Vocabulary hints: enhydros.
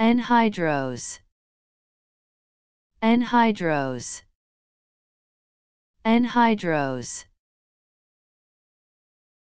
Enhydros. Enhydros. Enhydros.